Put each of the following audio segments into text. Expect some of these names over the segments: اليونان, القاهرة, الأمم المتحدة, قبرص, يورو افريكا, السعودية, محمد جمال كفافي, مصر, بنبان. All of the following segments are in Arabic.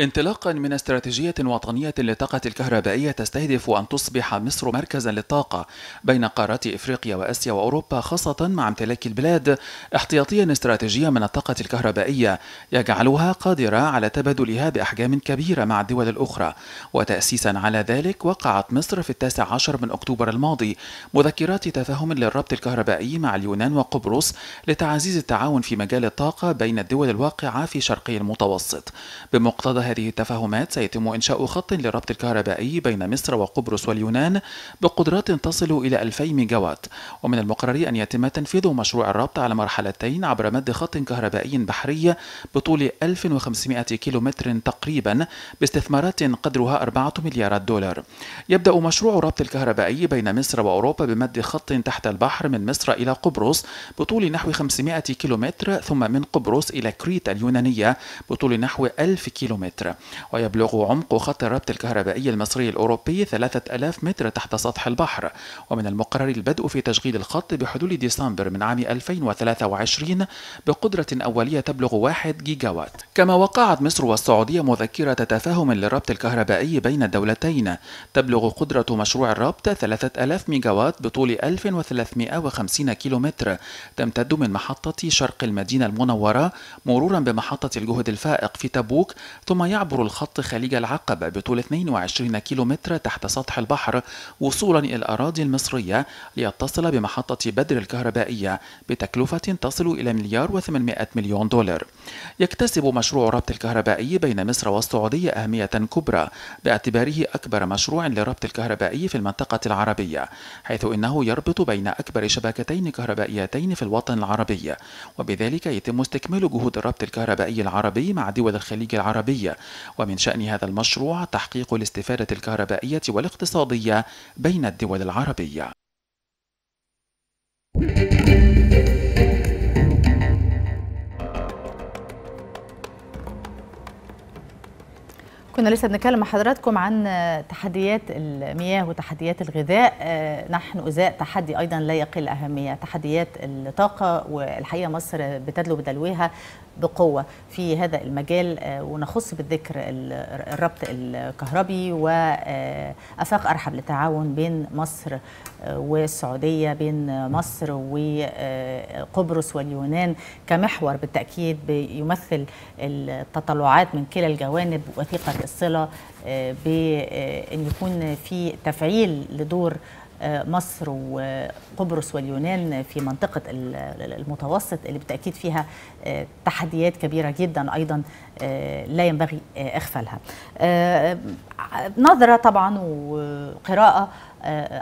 انطلاقا من استراتيجية وطنية للطاقة الكهربائية تستهدف أن تصبح مصر مركزا للطاقة بين قارات إفريقيا وآسيا وأوروبا، خاصة مع امتلاك البلاد احتياطيا استراتيجية من الطاقة الكهربائية يجعلها قادرة على تبادلها بأحجام كبيرة مع الدول الأخرى. وتأسيسا على ذلك وقعت مصر في 19 أكتوبر الماضي مذكرات تفاهم للربط الكهربائي مع اليونان وقبرص لتعزيز التعاون في مجال الطاقة بين الدول الواقعة في شرقي المتوسط. بمقتضى هذه التفاهمات سيتم إنشاء خط للربط الكهربائي بين مصر وقبرص واليونان بقدرات تصل إلى 2000 ميجاوات، ومن المقرر أن يتم تنفيذ مشروع الربط على مرحلتين عبر مد خط كهربائي بحري بطول 1500 كيلومتر تقريبا باستثمارات قدرها 4 مليارات دولار. يبدأ مشروع الربط الكهربائي بين مصر وأوروبا بمد خط تحت البحر من مصر إلى قبرص بطول نحو 500 كيلومتر، ثم من قبرص إلى كريت اليونانية بطول نحو 1000 كيلومتر. ويبلغ عمق خط الربط الكهربائي المصري الأوروبي 3000 متر تحت سطح البحر، ومن المقرر البدء في تشغيل الخط بحلول ديسمبر من عام 2023 بقدرة أولية تبلغ 1 جيجاوات. كما وقعت مصر والسعودية مذكرة تفاهم للربط الكهربائي بين الدولتين تبلغ قدرة مشروع الربط 3000 ميجاوات بطول 1350 كيلومتر، تمتد من محطة شرق المدينة المنورة مرورا بمحطة الجهد الفائق في تبوك، ثم يعبر الخط خليج العقبة بطول 22 كيلومتر تحت سطح البحر وصولا إلى الأراضي المصرية ليتصل بمحطة بدر الكهربائية بتكلفة تصل إلى 1,800,000,000 دولار. يكتسب مشروع الربط الكهربائي بين مصر والسعودية أهمية كبرى باعتباره أكبر مشروع للربط الكهربائي في المنطقة العربية، حيث إنه يربط بين أكبر شبكتين كهربائيتين في الوطن العربي، وبذلك يتم استكمال جهود الربط الكهربائي العربي مع دول الخليج العربي، ومن شأن هذا المشروع تحقيق الاستفادة الكهربائية والاقتصادية بين الدول العربية. كنا لسه بنتكلم مع حضراتكم عن تحديات المياه وتحديات الغذاء، نحن أزاء تحدي أيضا لا يقل أهمية تحديات الطاقة، والحقيقة مصر بتدلو بدلوها بقوة في هذا المجال، ونخص بالذكر الربط الكهربي وآفاق أرحب للتعاون بين مصر والسعودية، بين مصر وقبرص واليونان كمحور بالتأكيد بيمثل التطلعات من كلا الجوانب، وثيقة الصلة بأن يكون في تفعيل لدور مصر وقبرص واليونان في منطقة المتوسط اللي بالتأكيد فيها تحديات كبيرة جدا أيضا لا ينبغي إغفالها. نظرة طبعا وقراءة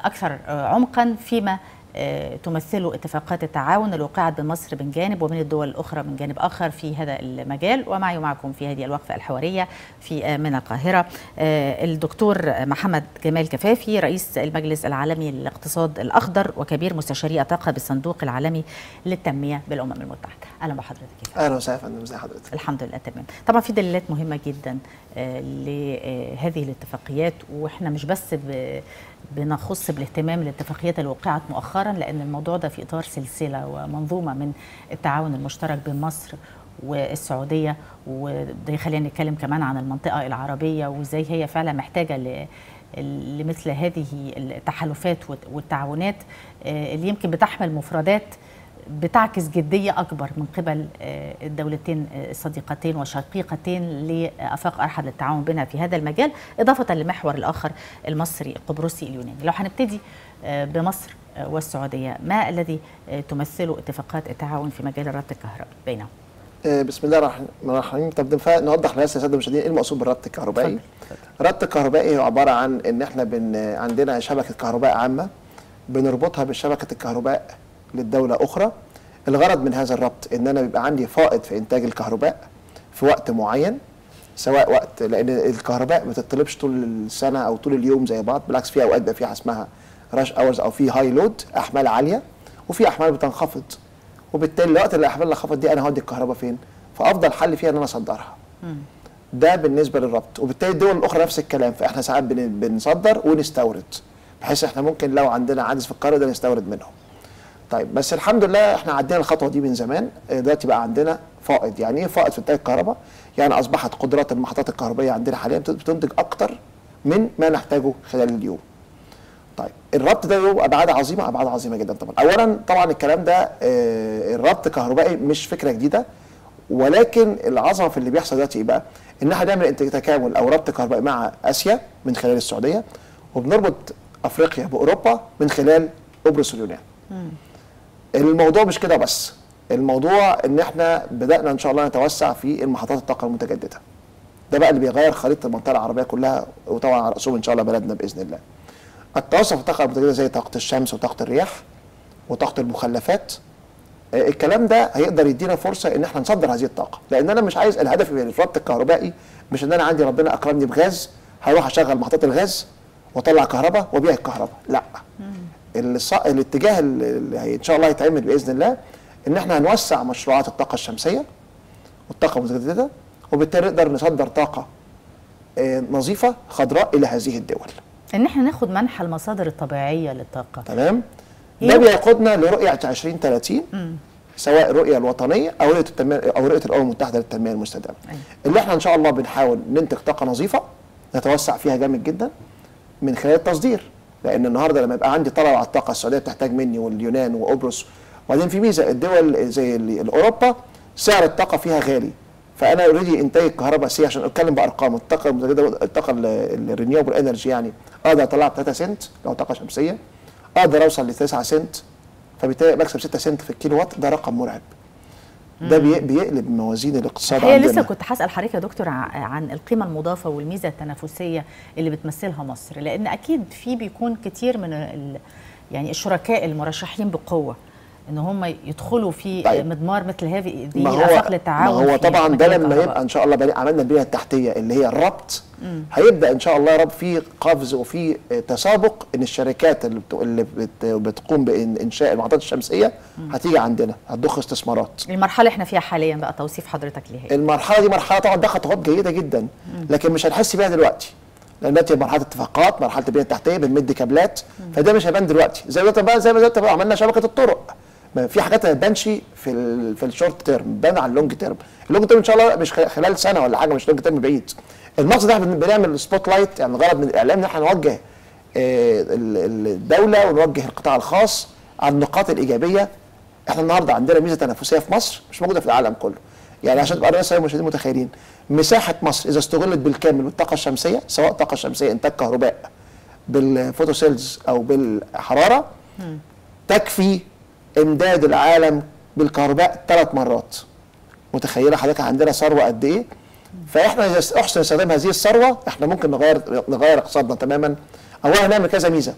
أكثر عمقا فيما تمثله اتفاقات التعاون اللي وقعت بمصر من جانب ومن الدول الأخرى من جانب آخر في هذا المجال، ومعي ومعكم في هذه الوقفة الحوارية من القاهرة الدكتور محمد جمال كفافي رئيس المجلس العالمي للاقتصاد الأخضر وكبير مستشاري الطاقة بالصندوق العالمي للتنمية بالأمم المتحدة. أهلا بحضرتك يا فندم. أهلا وسهلا يا فندم، ازي حضرتك؟ الحمد لله تمام. طبعا في دلالات مهمة جدا لهذه الاتفاقيات، وإحنا مش بس بنخص بالاهتمام للاتفاقيات اللي وقعت مؤخرا، لأن الموضوع ده في إطار سلسلة ومنظومة من التعاون المشترك بين مصر والسعودية، وده يخلينا نتكلم كمان عن المنطقة العربية وإزاي هي فعلا محتاجة لمثل هذه التحالفات والتعاونات اللي يمكن بتحمل مفردات بتعكس جدية أكبر من قبل الدولتين الصديقتين وشقيقتين لآفاق أرحب للتعاون بنا في هذا المجال، إضافة للمحور الآخر المصري القبرصي اليوناني. لو هنبتدي بمصر والسعودية، ما الذي تمثله اتفاقات التعاون في مجال الربط الكهربائي بينهم؟ بسم الله الرحمن الرحيم. طب ينفع نوضح للناس يا ساده المشاهدين ايه المقصود بالربط الكهربائي؟ الربط الكهربائي هو عبارة عن إن إحنا عندنا شبكة كهرباء عامة بنربطها بالشبكة الكهرباء للدولة أخرى. الغرض من هذا الربط إن أنا بيبقى عندي فائض في إنتاج الكهرباء في وقت معين، سواء وقت، لأن الكهرباء ما بتطلبش طول السنة أو طول اليوم زي بعض، بالعكس في أوقات بيبقى في حاجة اسمها راش أورز أو في هاي لود، أحمال عالية، وفي أحمال بتنخفض، وبالتالي وقت الأحمال اللي خفضت دي أنا هودي الكهرباء فين؟ فأفضل حل فيها إن أنا أصدرها. ده بالنسبة للربط، وبالتالي الدول الأخرى نفس الكلام، فإحنا ساعات بنصدر ونستورد، بحيث إحنا ممكن لو عندنا عجز في القارة ده نستورد منهم. طيب بس الحمد لله احنا عدينا الخطوه دي من زمان، دلوقتي بقى عندنا فائض. يعني ايه فائض في انتاج الكهرباء؟ يعني اصبحت قدرات المحطات الكهربائيه عندنا حاليا بتنتج اكتر من ما نحتاجه خلال اليوم. طيب الربط ده له ابعاد عظيمه، ابعاد عظيمه جدا طبعا. اولا طبعا الكلام ده الربط كهربائي مش فكره جديده، ولكن العظمه في اللي بيحصل دلوقتي ايه بقى؟ ان احنا بنعمل تكامل او ربط كهربائي مع اسيا من خلال السعوديه، وبنربط افريقيا باوروبا من خلال قبرص واليونان. الموضوع مش كده بس، الموضوع ان احنا بدانا ان شاء الله نتوسع في المحطات الطاقه المتجدده. ده بقى اللي بيغير خريطه المنطقه العربيه كلها، وطبعا على راسهم ان شاء الله بلدنا باذن الله. التوسع في الطاقه المتجدده زي طاقه الشمس وطاقه الرياح وطاقه المخلفات، الكلام ده هيقدر يدينا فرصه ان احنا نصدر هذه الطاقه، لان انا مش عايز الهدف من الربط الكهربائي مش ان انا عندي ربنا اكرمني بغاز هروح اشغل محطات الغاز واطلع كهرباء وابيع الكهرباء، لا. الاتجاه اللي ان شاء الله هيتعمل باذن الله ان احنا هنوسع مشروعات الطاقه الشمسيه والطاقه المتجدده، وبالتالي نقدر نصدر طاقه نظيفه خضراء الى هذه الدول. ان احنا ناخد منحى المصادر الطبيعيه للطاقه. تمام؟ ده بيقودنا لرؤيه 2030 سواء الرؤيه الوطنيه او رؤيه الامم المتحده للتنميه المستدامه. اللي احنا ان شاء الله بنحاول ننتج طاقه نظيفه نتوسع فيها جامد جدا من خلال التصدير، لان النهارده لما يبقى عندي طلب على الطاقه السعوديه بتحتاج مني واليونان وقبرص، وبعدين في ميزه الدول زي اوروبا سعر الطاقه فيها غالي، فانا اوريدي انتاج الكهرباء عشان اتكلم بارقام الطاقه المتجدده الطاقه الرينيوبل انرجي، يعني اقدر اطلع ب 3 سنت لو طاقه شمسيه، اقدر اوصل ل 9 سنت، فبالتالي بكسب 6 سنت في الكيلو وات. ده رقم مرعب، ده بيقلب موازين الاقتصاد عندنا. لسه كنت هسال حضرتك يا دكتور عن القيمه المضافه والميزه التنافسيه اللي بتمثلها مصر، لان اكيد في بيكون كتير من يعني الشركاء المرشحين بقوه ان هم يدخلوا في طيب. مضمار مثل هذه دي افاق للتعاون. هو طبعا ده لما يبقى ان شاء الله عملنا البنيه التحتيه اللي هي الربط، هيبدا ان شاء الله يا رب في قفز وفي تسابق ان الشركات اللي بتقوم بانشاء المحطات الشمسيه هتيجي عندنا هتضخ استثمارات. المرحله اللي احنا فيها حاليا بقى توصيف حضرتك ليها. المرحله دي مرحله طبعا ده خطوات جيده جدا، لكن مش هنحس بيها دلوقتي، لان دلوقتي مرحله اتفاقات، مرحله البنيه التحتيه، بنمد كابلات، فده مش هيبان دلوقتي. زي ما عملنا شبكه الطرق، ما في حاجات ما تبانش في الشورت تيرم، بان على اللونج تيرم. اللونج تيرم ان شاء الله مش خلال سنه ولا حاجه، مش لونج تيرم بعيد. المقصد ده بنعمل سبوت لايت، يعني الغرض من الاعلام ان احنا نوجه الدوله ونوجه القطاع الخاص على النقاط الايجابيه. احنا النهارده عندنا ميزه تنافسيه في مصر مش موجوده في العالم كله. يعني عشان تبقى الرئيس المشاهدين متخيلين مساحه مصر اذا استغلت بالكامل بالطاقه الشمسيه، سواء طاقه شمسيه انتاج كهرباء بالفوتوسيلز او بالحراره، تكفي امداد العالم بالكهرباء 3 مرات. متخيله حضرتك عندنا ثروه قد ايه؟ فاحنا اذا احسن استخدام هذه الثروه احنا ممكن نغير اقتصادنا تماما. اولا نعمل كذا ميزه،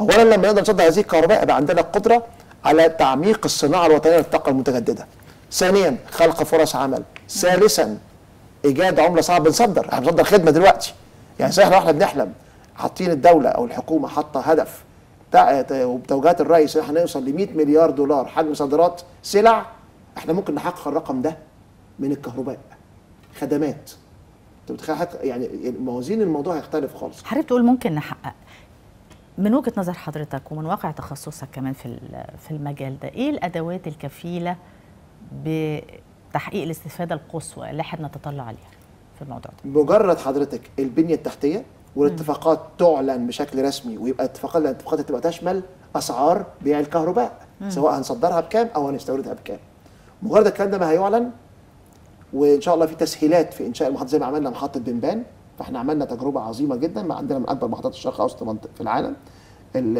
اولا لما نقدر نصدر هذه الكهرباء يبقى عندنا القدره على تعميق الصناعه الوطنيه للطاقه المتجدده. ثانيا خلق فرص عمل. ثالثا ايجاد عمله صعبه بنصدر، احنا بنصدر خدمه دلوقتي. يعني زي احنا بنحلم حاطين الدوله او الحكومه حاطه هدف وبتوجيهات الرئيس ان احنا نوصل ل 100 مليار دولار حجم صادرات سلع، احنا ممكن نحقق الرقم ده من الكهرباء خدمات. انت متخيل يعني موازين الموضوع هيختلف خالص. حضرتك بتقول ممكن نحقق، من وجهه نظر حضرتك ومن واقع تخصصك كمان في المجال ده، ايه الادوات الكفيله بتحقيق الاستفاده القصوى اللي احنا نتطلع عليها في الموضوع ده؟ بمجرد حضرتك البنيه التحتيه والاتفاقات تعلن بشكل رسمي، ويبقى الاتفاقات تبقى تشمل اسعار بيع الكهرباء، سواء هنصدرها بكام او هنستوردها بكام. مجرد الكلام ده ما هيعلن، وان شاء الله في تسهيلات في انشاء المحطات زي ما عملنا محطه بنبان. فاحنا عملنا تجربه عظيمه جدا، ما عندنا من اكبر محطات الشرق الاوسط في العالم،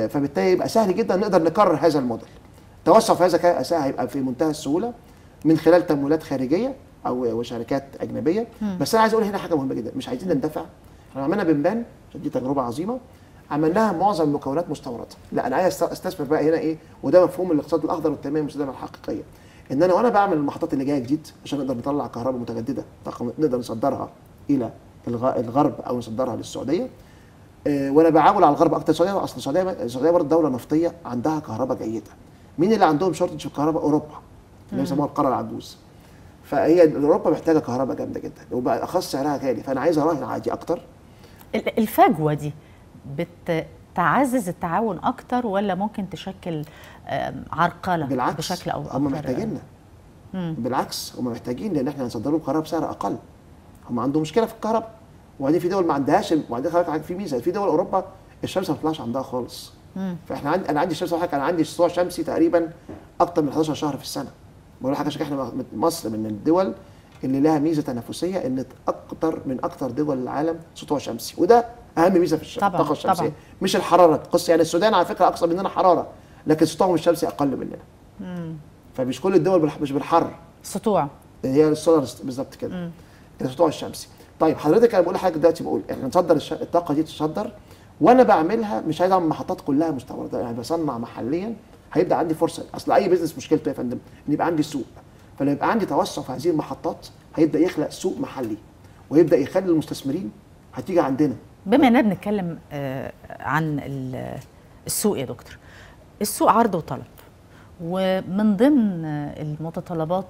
فبالتالي يبقى سهل جدا نقدر نكرر هذا الموديل. التوسع في هذا هيبقى في منتهى السهوله من خلال تمويلات خارجيه او شركات اجنبيه. بس انا عايز اقول هنا حاجه مهمه جدا، مش عايزين ندفع. احنا عملنا بنبان، دي تجربه عظيمه، عملناها معظم مكونات مستورده. لا انا عايز استثمر بقى هنا ايه، وده مفهوم الاقتصاد الاخضر والتنميه المستدامه الحقيقيه، ان انا وانا بعمل المحطات اللي جايه جديد عشان نقدر نطلع كهرباء متجدده نقدر نصدرها الى الغرب او نصدرها للسعوديه. وانا بعاول على الغرب اكتر. السعوديه اصل السعوديه برضه دوله نفطيه عندها كهرباء جيده. مين اللي عندهم شورتج في الكهرباء؟ اوروبا، اللي بيسموها القاره العجوز. فهي اوروبا محتاجه كهرباء جامده جدا، وبالاخص سعرها غالي، فانا عايز اراهن عادي اكتر. الفجوه دي بتعزز التعاون اكتر ولا ممكن تشكل عرقله بشكل او اخر؟ بالعكس هم محتاجيننا، بالعكس هم محتاجين، لان احنا هنصدر لهم كهرباء بسعر اقل. هم عندهم مشكله في الكهرباء. وبعدين في دول ما عندهاش، وبعدين حضرتك في ميزه في دول اوروبا الشمس ما بتطلعش عندها خالص. فاحنا انا عندي الشمس، انا عندي اسبوع شمسي تقريبا اكتر من 11 شهر في السنه. بقول لحضرتك احنا مصر من الدول اللي لها ميزه تنافسيه ان اكتر من اكتر دول العالم سطوع شمسي، وده اهم ميزه في الطاقه الشمسيه طبعًا. مش الحراره قصه، يعني السودان على فكره اقصى مننا حراره لكن سطوعهم الشمسي اقل مننا. فمش كل الدول مش بالحر سطوع، هي السولار بالظبط كده السطوع الشمسي. طيب حضرتك انا بقول لحضرتك دلوقتي، بقول احنا نصدر الطاقه دي تتصدر، وانا بعملها مش عايز اعمل محطات كلها مستورده، يعني بصنع محليا هيبدا عندي فرصه. اصل اي بزنس مشكلته يا فندم ان يبقى عندي سوق، فلما يبقى عندي توسع في هذه المحطات هيبدا يخلق سوق محلي ويبدا يخلي المستثمرين هتيجي عندنا. بما اننا بنتكلم عن السوق يا دكتور، السوق عرض وطلب، ومن ضمن المتطلبات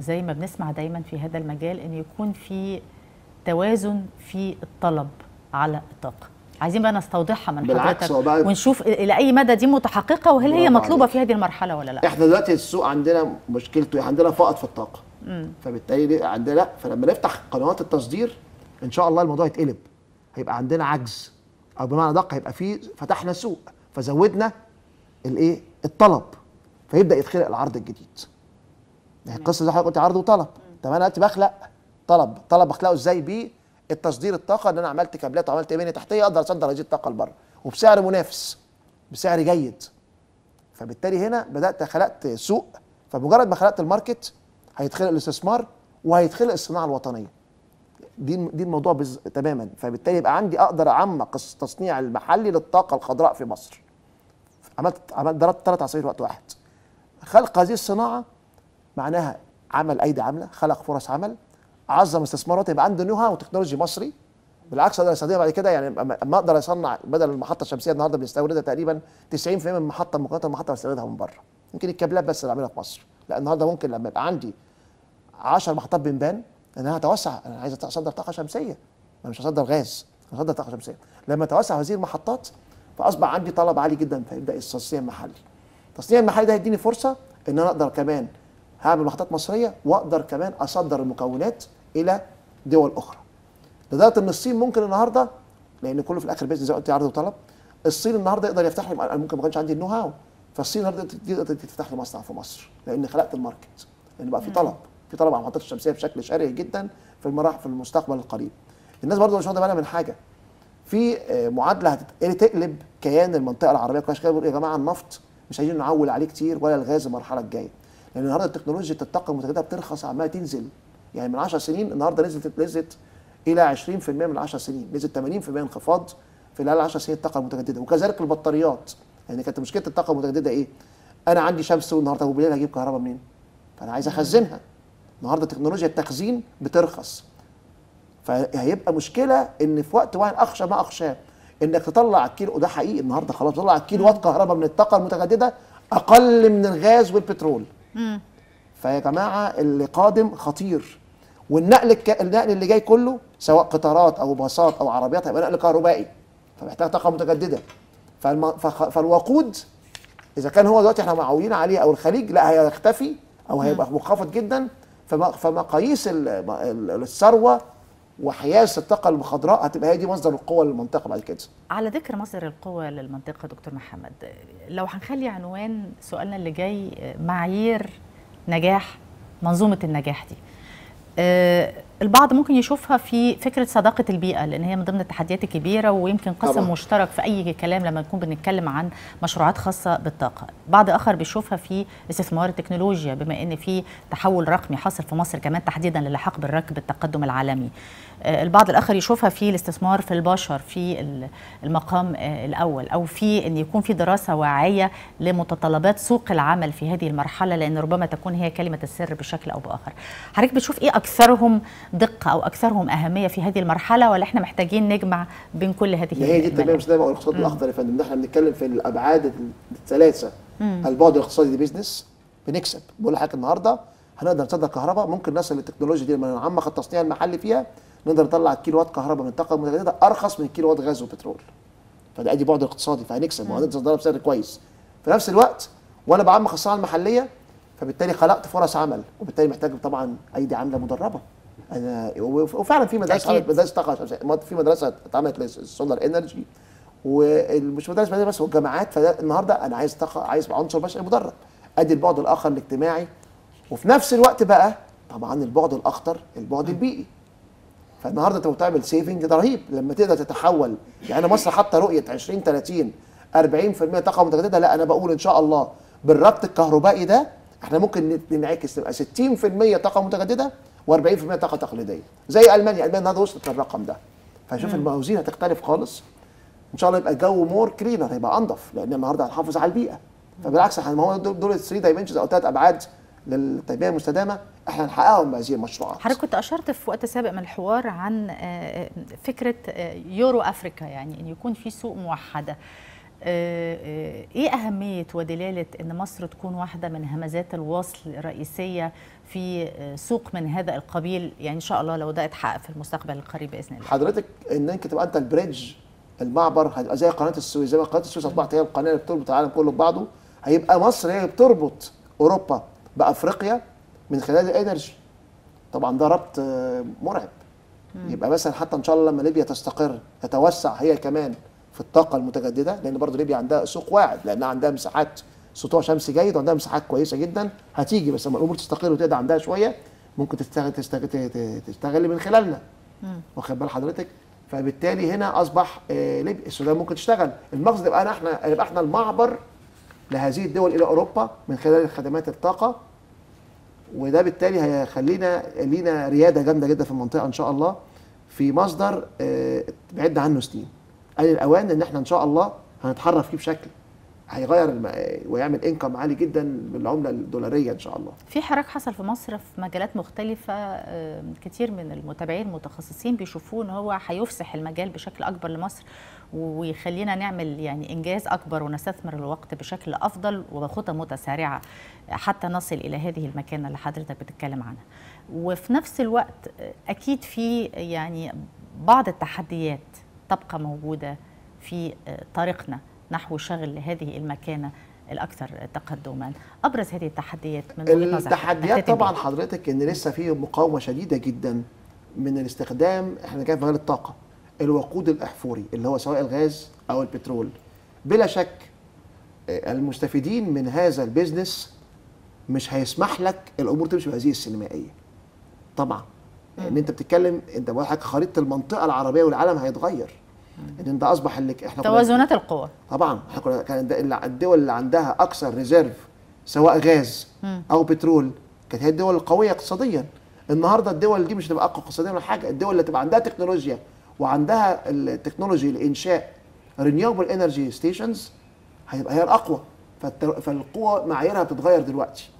زي ما بنسمع دايما في هذا المجال ان يكون في توازن في الطلب على الطاقه. عايزين بقى نستوضحها من حضرتك ونشوف الى اي مدى دي متحققه، وهل هي مطلوبه في هذه المرحله ولا لا. احنا دلوقتي السوق عندنا مشكلته عندنا فائض في الطاقه، فبالتالي عندنا لا، فلما نفتح قنوات التصدير ان شاء الله الموضوع يتقلب، هيبقى عندنا عجز، او بمعنى دقة هيبقى فيه فتحنا سوق فزودنا الايه الطلب، فيبدا يتخلق العرض الجديد. القصه زي حضرتك قلت عرض وطلب. طب انا دلوقتي بخلق طلب بخلقه ازاي؟ بيه التصدير الطاقه، ان انا عملت كابلات وعملت بنيه تحتيه اقدر اصدر هذه الطاقه لبره وبسعر منافس بسعر جيد. فبالتالي هنا بدات خلقت سوق، فمجرد ما خلقت الماركت هيتخلق الاستثمار وهيتخلق الصناعه الوطنيه. دي الموضوع تماما. فبالتالي يبقى عندي اقدر اعمق التصنيع المحلي للطاقه الخضراء في مصر. عملت ضربت 3 عصافير وقت واحد. خلق هذه الصناعه معناها عمل ايدي عامله، خلق فرص عمل، عظم استثمارات، يبقى عنده نو هاو وتكنولوجي مصري. بالعكس اقدر استخدمها بعد كده، يعني ما اقدر اصنع بدل المحطه الشمسيه النهارده بنستوردها تقريبا 90% من المحطه مقارنه بالمحطه بستوردها من بره. يمكن الكابلات بس اللي اعملها في مصر. لا النهارده ممكن لما يبقى عندي 10 محطات بنبان ان انا هتوسع، انا عايز اصدر طاقه شمسيه، انا مش هصدر غاز، انا هصدر طاقه شمسيه. لما توسع هذه المحطات فاصبح عندي طلب عالي جدا، فيبدا التصنيع المحلي. التصنيع المحلي ده هيديني فرصه ان انا اقدر كمان هعمل محطات مصريه، واقدر كمان اصدر المكونات الى دول اخرى. لدرجه ان الصين ممكن النهارده، لان كله في الاخر بيزنس زي ما قلت عرض وطلب، الصين النهارده يقدر يفتح لي، ممكن ما كانش عندي النو هاو، فالصين النهارده تقدر تفتح لي مصنع في مصر لان خلقت الماركت، لان بقى في طلب، في طلب على المحطات الشمسيه بشكل شرهي جدا في المستقبل القريب. الناس برضه مش واخده بالها من حاجه، في معادله هتقلب كيان المنطقه العربيه كلها. عشان كده يا جماعه النفط مش عايزين نعول عليه كتير ولا الغاز المرحله الجايه، لان النهارده التكنولوجيا الطاقه المتجدده بترخص عماله تنزل. يعني من 10 سنين النهارده نزلت الى 20% من 10 سنين، نزلت 80% انخفاض في خلال 10 سنين الطاقه المتجدده، وكذلك البطاريات. يعني كانت مشكله الطاقه المتجدده ايه؟ انا عندي شمس النهارده وبالليل هجيب كهرباء منين؟ فانا عايز اخزنها. النهارده تكنولوجيا التخزين بترخص. فهيبقى مشكله ان في وقت واحد، اخشى ما اخشاه انك تطلع الكيلو، وده حقيقي النهارده خلاص، تطلع الكيلو وات كهرباء من الطاقه المتجدده اقل من الغاز والبترول. فيا جماعه اللي قادم خطير، والنقل النقل اللي جاي كله سواء قطارات او باصات او عربيات هيبقى نقل كهربائي، فمحتاج طاقه متجدده. فالوقود اذا كان هو دلوقتي احنا معولين عليه او الخليج، لا هيختفي او هيبقى منخفض جدا. فمقاييس الثروه وحيازه الطاقه الخضراء هتبقى هي دي مصدر القوه للمنطقه بعد كده. على ذكر مصدر القوه للمنطقه دكتور محمد، لو هنخلي عنوان سؤالنا اللي جاي معايير نجاح منظومه النجاح دي، البعض ممكن يشوفها في فكره صداقه البيئه، لان هي من ضمن التحديات الكبيره، ويمكن قسم مشترك في اي كلام لما نكون بنتكلم عن مشروعات خاصه بالطاقه. بعض اخر بيشوفها في استثمار التكنولوجيا، بما ان في تحول رقمي حاصل في مصر كمان تحديدا للحاق بالركب التقدم العالمي. البعض الاخر يشوفها في الاستثمار في البشر في المقام الاول، او في ان يكون في دراسه واعيه لمتطلبات سوق العمل في هذه المرحله، لان ربما تكون هي كلمه السر بشكل او باخر. حضرتك بتشوف ايه اكثرهم دقه او اكثرهم اهميه في هذه المرحله، ولا احنا محتاجين نجمع بين كل هذه المراحل؟ هي دي التنميه المستدامه والاقتصاد الاخضر يا فندم. احنا بنتكلم في الابعاد الثلاثه، البعد الاقتصادي بيزنس بنكسب، بقول لحضرتك النهارده هنقدر نصدر كهرباء، ممكن نصل للتكنولوجيا دي لما نعمق التصنيع المحلي فيها نقدر نطلع الكيلو وات كهرباء من الطاقه المتجدده ارخص من كيلو وات غاز وبترول. فده ادي بعد اقتصادي، فهنكسب وهنقدر نصدرها بسعر كويس. في نفس الوقت وانا بعمق الصناعه المحليه، فبالتالي خلقت فرص عمل، وبالتالي محتاج طبعا ايدي عامله مدربه. وفعلا في مدارس طاقه شمسيه، في مدرسه اتعملت للسولار انرجي، ومش مدارس مدنيه بس والجامعات. فالنهارده انا عايز طاقه، عايز عنصر بشري مدرب. ادي البعد الاخر الاجتماعي، وفي نفس الوقت بقى طبعا البعد الاخطر البعد البيئي. فالنهارده انت بتعمل سيفنج ده رهيب لما تقدر تتحول. يعني مصر حاطه رؤيه 2030 40% طاقه متجدده. لا انا بقول ان شاء الله بالربط الكهربائي ده احنا ممكن ننعكس، تبقى 60% طاقه متجدده و40% طاقه تقليديه زي المانيا. المانيا النهارده وصلت للرقم ده. فشوف الموازين هتختلف خالص. ان شاء الله يبقى الجو مور كلينر، هيبقى انضف، لان النهارده هنحافظ على البيئه. فبالعكس احنا هو دول 3 دايمنشنز او 3 ابعاد للتنميه المستدامه احنا هنحققهم بهذه المشروعات. حضرتك كنت اشرت في وقت سابق من الحوار عن فكره يورو افريكا، يعني ان يكون في سوق موحده. ايه اهميه ودلاله ان مصر تكون واحده من همزات الوصل الرئيسيه في سوق من هذا القبيل؟ يعني ان شاء الله لو ده اتحقق في المستقبل القريب باذن الله. حضرتك انك تبقى انت البريدج، المعبر، هيبقى زي قناه السويس. زي ما قناه السويس اصبحت هي القناه اللي بتربط العالم كله ببعضه، هيبقى مصر هي بتربط اوروبا بافريقيا من خلال الانرجي. طبعا ده ربط مرعب. يبقى مثلا حتى ان شاء الله لما ليبيا تستقر تتوسع هي كمان في الطاقه المتجدده، لان برضه ليبيا عندها سوق واعد، لانها عندها مساحات سطوع شمسي جيد وعندها مساحات كويسه جدا هتيجي. بس لما الامور تستقر وتقدر عندها شويه ممكن تشتغل من خلالنا. واخد بال حضرتك؟ فبالتالي هنا اصبح ليبيا السودان ممكن تشتغل. المقصد يبقى احنا المعبر لهذه الدول الى اوروبا من خلال خدمات الطاقه، وده بالتالي هيخلينا لينا رياده جامده جدا في المنطقه ان شاء الله في مصدر بعد عنه سنين. قال الاوان ان احنا ان شاء الله هنتحرك فيه بشكل هيغير ويعمل انكم عالي جدا بالعمله الدولاريه ان شاء الله. في حراك حصل في مصر في مجالات مختلفه، كتير من المتابعين المتخصصين بيشوفوه ان هو هيفسح المجال بشكل اكبر لمصر ويخلينا نعمل يعني انجاز اكبر ونستثمر الوقت بشكل افضل وبخطى متسارعه حتى نصل الى هذه المكانه اللي حضرتك بتتكلم عنها. وفي نفس الوقت اكيد في يعني بعض التحديات تبقى موجوده في طريقنا نحو شغل هذه المكانه الاكثر تقدما. ابرز هذه التحديات من وجهه نظرك؟ التحديات طبعا حضرتك ان لسه في مقاومه شديده جدا من الاستخدام، احنا كان في مجال الطاقه، الوقود الاحفوري اللي هو سواء الغاز او البترول. بلا شك المستفيدين من هذا البيزنس مش هيسمح لك الامور تمشي بهذه السينمائيه. طبعا ان انت بتتكلم انت بقولك خريطه المنطقه العربيه والعالم هيتغير. ان انت اصبح اللي احنا توازنات القوى. طبعا احنا كان الدول اللي عندها اكثر ريزيرف سواء غاز او بترول كانت هي الدول القويه اقتصاديا. النهارده الدول دي مش هتبقى اقوى اقتصاديا ولا حاجه، الدول اللي تبقى عندها تكنولوجيا وعندها التكنولوجي لانشاء رينيوبل انرجي ستيشنز هيبقى هي الاقوى. فالقوى معاييرها بتتغير دلوقتي،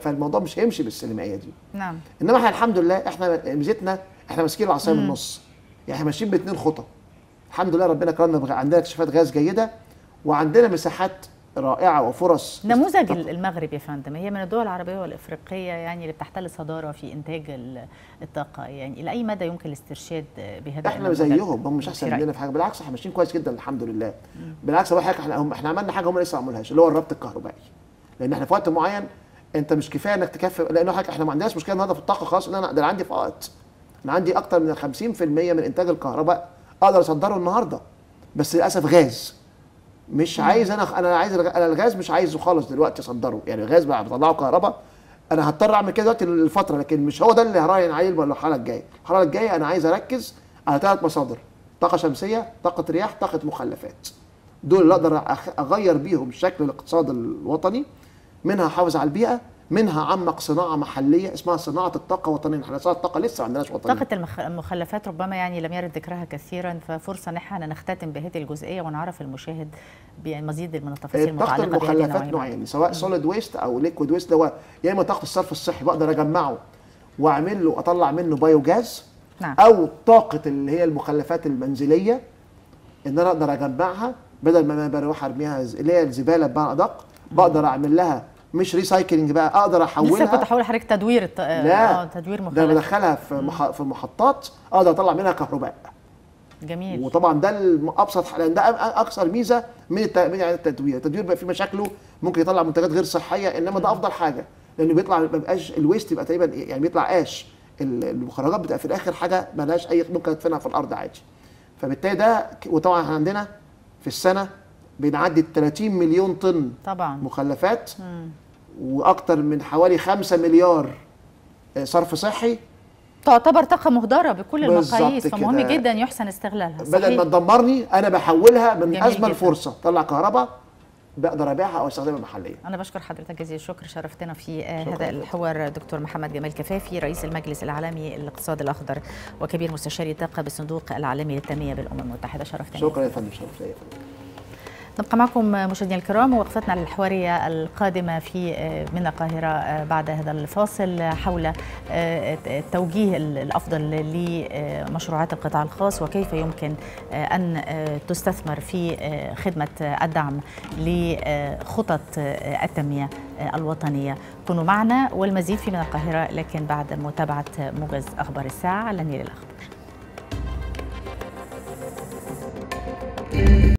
فالموضوع مش هيمشي بالسينمائيه دي. نعم. انما احنا الحمد لله احنا ميزتنا احنا ماسكين العصايه من النص، يعني احنا ماشيين باثنين خطى. الحمد لله ربنا كرمنا، عندنا اكتشافات غاز جيده وعندنا مساحات رائعه وفرص. نموذج المغرب يا فندم هي من الدول العربيه والافريقيه يعني اللي بتحتل الصداره في انتاج الطاقه، يعني الى اي مدى يمكن الاسترشاد بهذا؟ احنا زيهم، هم مش احسن مننا في حاجه، بالعكس احنا ماشيين كويس جدا الحمد لله. بالعكس اول حاجه احنا عملنا حاجه هم لسه ما عملوهاش، اللي هو الربط الكهربائي. لان احنا في وقت معين انت مش كفايه انك تكفي، لانه حاجه احنا ما عندناش مشكله النهارده في الطاقه خلاص. ان انا ده عندي فائض، انا عندي اكتر من 50% من انتاج الكهرباء اقدر اصدره النهارده، بس للاسف غاز مش عايز. انا الغاز مش عايزه خالص دلوقتي اصدره، يعني الغاز بقى بطلعه كهرباء. انا هضطر اعمل كده دلوقتي للفتره، لكن مش هو ده اللي هراهن عليه المرحله الجايه. المرحله الجايه انا عايز اركز على 3 مصادر: طاقه شمسيه، طاقه رياح، طاقه مخلفات. دول اللي اقدر اغير بيهم شكل الاقتصاد الوطني، منها احافظ على البيئه، منها اعمق صناعه محليه اسمها صناعه الطاقه وطنيا. احنا صناعه الطاقه لسه ما عندناش وطنيه. طاقه المخلفات ربما يعني لم يرد ذكرها كثيرا، ففرصه ان احنا نختتم بهذه الجزئيه ونعرف المشاهد بمزيد من التفاصيل المتعلقه بهذه النوعيه. طاقه المخلفات نوعين، سواء سوليد ويست او ليكويد ويست، اللي هو يا اما طاقه الصرف الصحي بقدر اجمعه واعمل له اطلع منه بايوجاز. نعم. او طاقه اللي هي المخلفات المنزليه ان انا اقدر اجمعها بدل ما انا بروح ارميها اللي هي الزباله بمعنى ادق، بقدر اعمل لها مش ريسايكلينج بقى، اقدر احولها. لسه كنت هقول لحضرتك تدوير لا تدوير مخلفات، ده بدخلها في في محطات اقدر اطلع منها كهرباء. جميل. وطبعا ده ابسط حاجه، ده اكثر ميزه من التدوير. التدوير بقى فيه مشاكله، ممكن يطلع منتجات غير صحيه، انما ده افضل حاجه لانه بيطلع ما بيبقاش الويست، يبقى تقريبا يعني بيطلع قاش، المخرجات بتبقى في الاخر حاجه مالهاش اي ممكن تدفنها في الارض عادي. فبالتالي ده، وطبعا عندنا في السنه بنعدي ال 30 مليون طن طبعا مخلفات، واكثر من حوالي 5 مليار صرف صحي، تعتبر طاقه مهدره بكل المقاييس، فمهم جدا يحسن استغلالها. بدل ما تدمرني انا بحولها من ازمه لفرصه، طلع كهرباء بقدر ابيعها او استخدمها محليا. انا بشكر حضرتك جزيل الشكر، شرفتنا في هذا الحوار دكتور محمد جمال كفافي، رئيس المجلس العالمي للاقتصاد الاخضر وكبير مستشاري الطاقه بالصندوق العالمي للتنميه بالامم المتحده. شرفتنا. شكرا يا فندم. شرفتني يا فندم. نبقى معكم مشاهدينا الكرام ووقفتنا الحوارية القادمة من القاهرة بعد هذا الفاصل حول التوجيه الأفضل لمشروعات القطاع الخاص وكيف يمكن أن تستثمر في خدمة الدعم لخطط التنمية الوطنية. كونوا معنا والمزيد في من القاهرة، لكن بعد متابعة موجز أخبار الساعة. لنيل الأخبار.